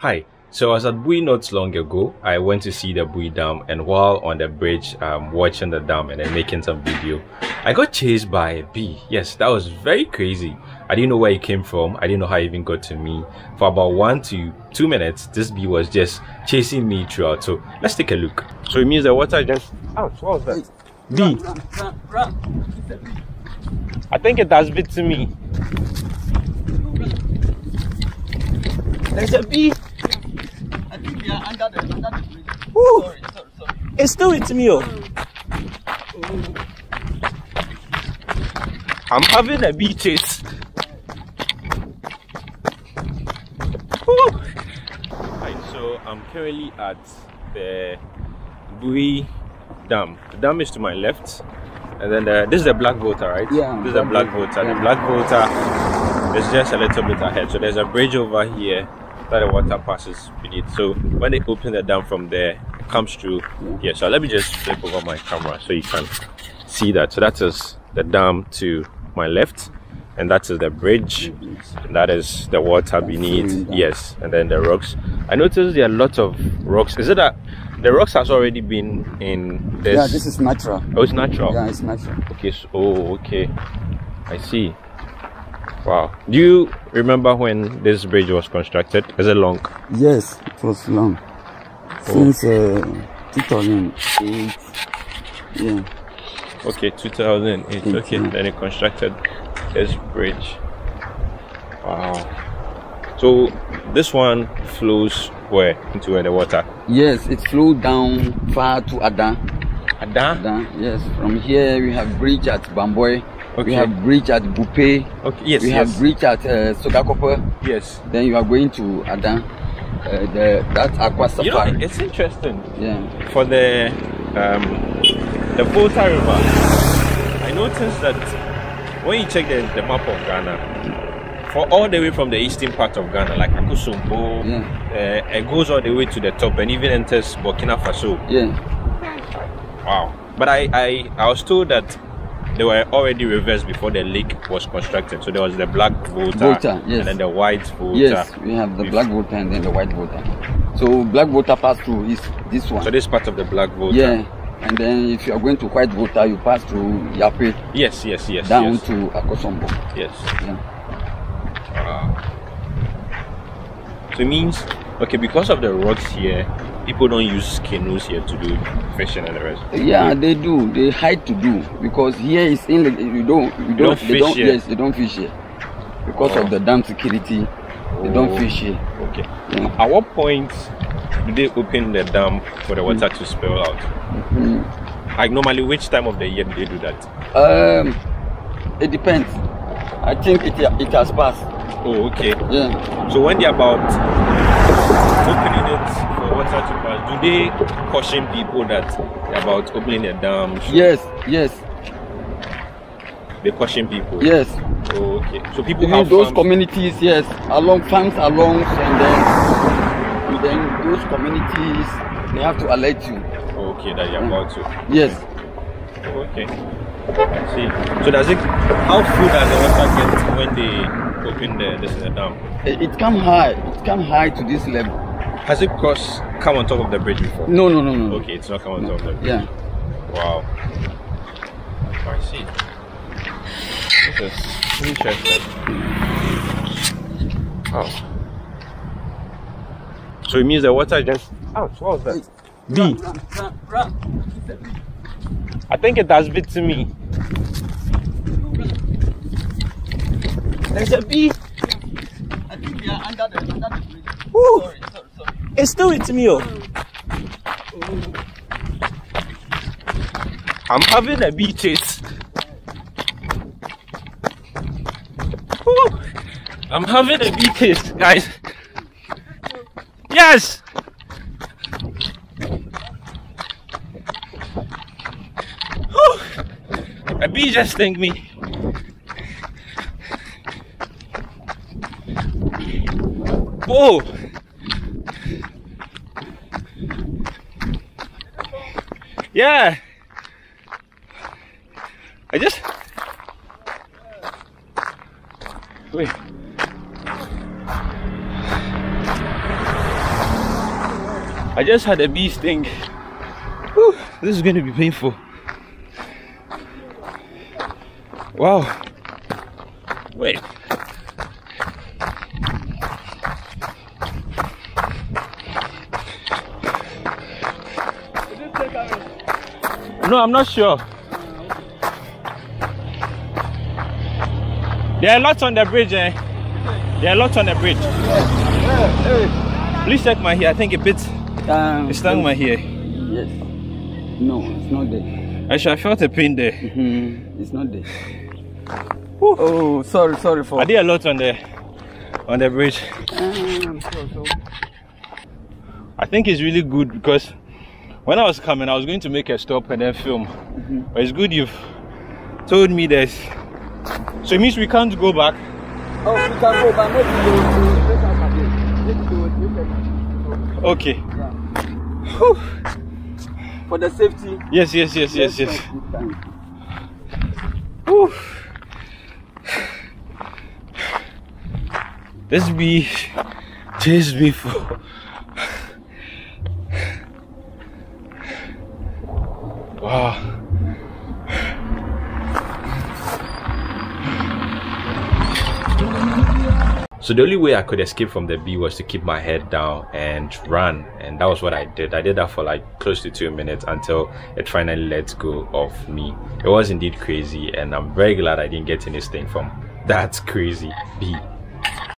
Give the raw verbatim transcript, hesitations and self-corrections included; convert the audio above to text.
Hi, so I was at Bui not long ago. I went to see the Bui Dam, and while on the bridge um, watching the dam and then making some video, I got chased by a bee. Yes, that was very crazy. I didn't know where it came from. I didn't know how it even got to me. For about one to two minutes, this bee was just chasing me throughout. So let's take a look. So it means the water just... Oh, what was that? Bee. Run, run, run. I think it has bitten me. There's a bee. I think we are under the, under the bridge. Woo. Sorry, sorry, sorry. It's still with me, oh. Oh. I'm having a bee chase. Right, so I'm currently at the Bui Dam. The dam is to my left, and then the, this is the Black Volta, right? Yeah. This is the Black Volta. Yeah. The Black Volta is just a little bit ahead. So there's a bridge over here that the water passes beneath. So when they open the dam from there, it comes through here. So let me just flip over my camera so you can see that. So that is the dam to my left, and that is the bridge, and that is the water beneath. Yes, and then the rocks. I noticed there are a lot of rocks. Is it that the rocks has already been in this? Yeah, this is natural. Oh, it's natural. Yeah, it's natural. Okay. So, oh, okay. I see. Wow. Do you remember when this bridge was constructed? Is it long? Yes, it was long. Oh. Since uh, two thousand eight. Yeah. Okay, two thousand eight. Eight, okay, yeah. Then it constructed this bridge. Wow. So this one flows where? Into where the water? Yes, it flowed down far to Ada. Ada? Ada, yes. From here we have bridge at Bamboy. Okay. We have bridge at Boupé. Okay. Yes. We yes. have bridge at uh, Sogakopo. Yes. Then you are going to Adan. Uh, the that Akosombo. You know, it's interesting. Yeah. For the um, the Volta River, I noticed that when you check the, the map of Ghana, for all the way from the eastern part of Ghana, like Akosombo, yeah. uh, it goes all the way to the top and even enters Burkina Faso. Yeah. Wow. But I I, I was told that they were already reversed before the lake was constructed. So there was the Black Volta, Volta yes. and then the White Volta. Yes, we have the Black Volta and then the White Volta. So Black Volta passed through is this one. So this part of the Black Volta. Yeah, and then if you are going to White Volta, you pass through Yapit. Yes, yes, yes. Down yes. to Akosombo. Yes. Yeah. Wow. So it means, okay, because of the rocks here, people don't use canoes here to do fishing and the rest. Yeah, they do. They hide to do because here is in the, you don't you don't, don't they fish don't here. Yes, they don't fish here because oh. of the dam security. Oh. They don't fish here. Okay. Yeah. At what point do they open the dam for the water mm. to spill out? Mm. Like normally, which time of the year do they do that? Um, it depends. I think it it has passed. Oh, okay. Yeah. So when they're about opening it. Water to pass. Do they caution people that about opening the dam? Yes, yes. They caution people. Yes. Oh, okay. So people you have those farms. communities, yes, along farms, along, and then within those communities, they have to alert you. Okay, that you're mm. about to. Yes. Okay. I see. So does it? How full does the water get when they open the this the dam? It, it come high. It come high to this level. Has it crossed, come on top of the bridge before? No, no, no, no. Okay, it's not come on no. top of the bridge. Yeah. Wow. I see. This is interesting. Oh. So it means the water just... Oh, what was that? Bee. Run, run, run. I think it has bitten me. There's a bee. I think we are under the, under the bridge. Woo. Sorry, sorry. It's still with me, oh. oh. I'm having a bee chase. Woo. I'm having a bee chase, guys. Yes. Woo. A bee just stung me. Whoa. Yeah, I just wait. I just had a bee sting. Whew, this is going to be painful. Wow. Wait. No, I'm not sure. There are lots on the bridge, eh? There are lots on the bridge. Please check my hair. I think it bit. Um, it stung my hair. Yes. No, it's not there. Actually, I felt a pain there. Mm-hmm. It's not there. Whew. Oh, sorry, sorry for. I did a lot on the on the bridge. Um, so, so. I think it's really good because when I was coming, I was going to make a stop and then film. Mm-hmm. But it's good you've told me this. So it means we can't go back. Oh, we can go back. Okay. Yeah. Whew. For the safety. Yes, yes, yes, yes, yes. Whew. This bee chased me for. Wow. So the only way I could escape from the bee was to keep my head down and run, and that was what I did. I did that for like close to two minutes until it finally let go of me. It was indeed crazy, and I'm very glad I didn't get anything from that crazy bee.